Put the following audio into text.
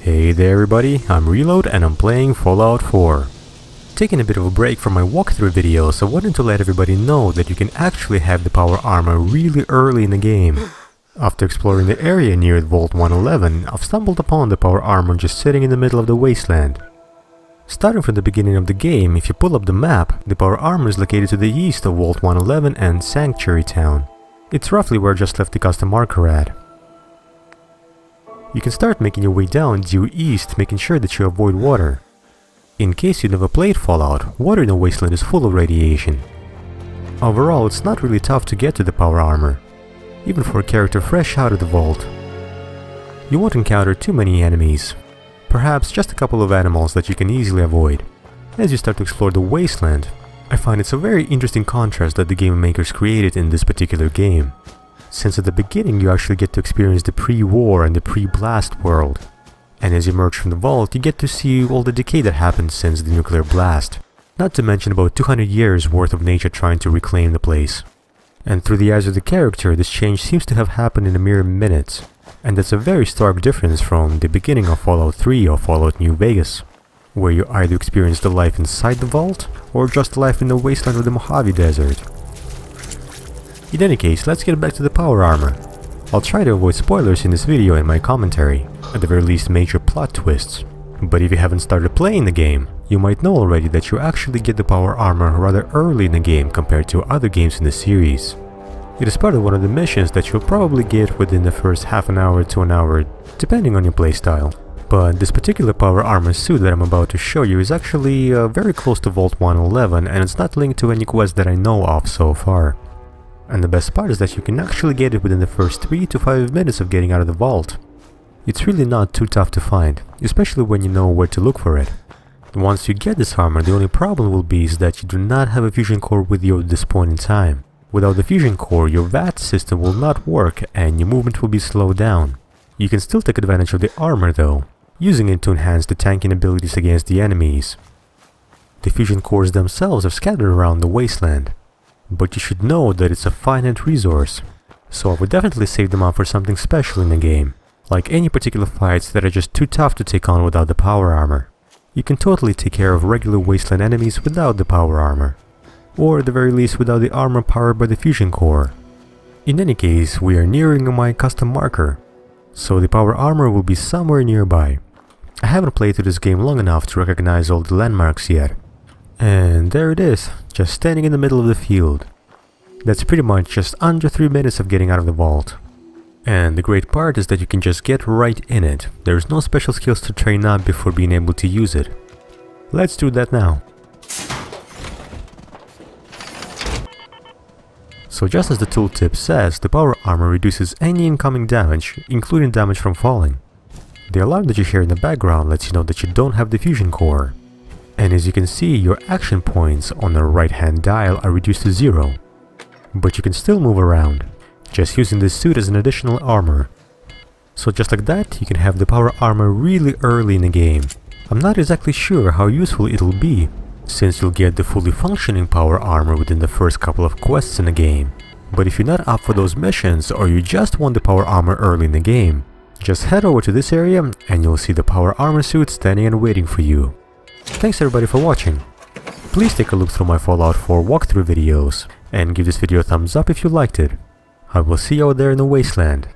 Hey there everybody, I'm Reload and I'm playing Fallout 4. Taking a bit of a break from my walkthrough video, so I wanted to let everybody know that you can actually have the Power Armour really early in the game. After exploring the area near Vault 111, I've stumbled upon the Power Armour just sitting in the middle of the wasteland. Starting from the beginning of the game, if you pull up the map, the Power Armour is located to the east of Vault 111 and Sanctuary Town. It's roughly where I just left the custom marker at. You can start making your way down due east, making sure that you avoid water. In case you never played Fallout, water in the wasteland is full of radiation. Overall, it's not really tough to get to the Power Armour, even for a character fresh out of the vault. You won't encounter too many enemies, perhaps just a couple of animals that you can easily avoid. As you start to explore the wasteland, I find it's a very interesting contrast that the game makers created in this particular game, since at the beginning you actually get to experience the pre-war and the pre-blast world. And as you emerge from the vault, you get to see all the decay that happened since the nuclear blast, not to mention about 200 years worth of nature trying to reclaim the place. And through the eyes of the character, this change seems to have happened in a mere minutes, and that's a very stark difference from the beginning of Fallout 3 or Fallout New Vegas, where you either experience the life inside the vault, or just life in the wasteland of the Mojave Desert. In any case, let's get back to the Power Armour. I'll try to avoid spoilers in this video and my commentary, at the very least major plot twists. But if you haven't started playing the game, you might know already that you actually get the Power Armour rather early in the game compared to other games in the series. It is part of one of the missions that you'll probably get within the first half an hour to an hour, depending on your playstyle. But this particular Power Armour suit that I'm about to show you is actually very close to Vault 111, and it's not linked to any quest that I know of so far. And the best part is that you can actually get it within the first 3 to 5 minutes of getting out of the vault. It's really not too tough to find, especially when you know where to look for it. Once you get this armor, the only problem will be is that you do not have a fusion core with you at this point in time. Without the fusion core, your VAT system will not work and your movement will be slowed down. You can still take advantage of the armor though, using it to enhance the tanking abilities against the enemies. The fusion cores themselves are scattered around the wasteland, but you should know that it's a finite resource, so I would definitely save them up for something special in the game, like any particular fights that are just too tough to take on without the Power Armour. You can totally take care of regular wasteland enemies without the Power Armour, or at the very least without the armor powered by the fusion core. In any case, we are nearing my custom marker, so the Power Armour will be somewhere nearby. I haven't played through this game long enough to recognize all the landmarks yet. And there it is, just standing in the middle of the field. That's pretty much just under 3 minutes of getting out of the vault. And the great part is that you can just get right in it. There's no special skills to train up before being able to use it. Let's do that now. So just as the tooltip says, the Power Armour reduces any incoming damage, including damage from falling. The alarm that you hear in the background lets you know that you don't have the fusion core. And as you can see, your action points on the right-hand dial are reduced to 0. But you can still move around, just using this suit as an additional armor. So just like that, you can have the Power Armour really early in the game. I'm not exactly sure how useful it'll be, since you'll get the fully functioning Power Armour within the first couple of quests in the game. But if you're not up for those missions, or you just want the Power Armour early in the game, just head over to this area and you'll see the Power Armour suit standing and waiting for you. Thanks everybody for watching. Please take a look through my Fallout 4 walkthrough videos and give this video a thumbs up if you liked it. I will see you out there in the wasteland.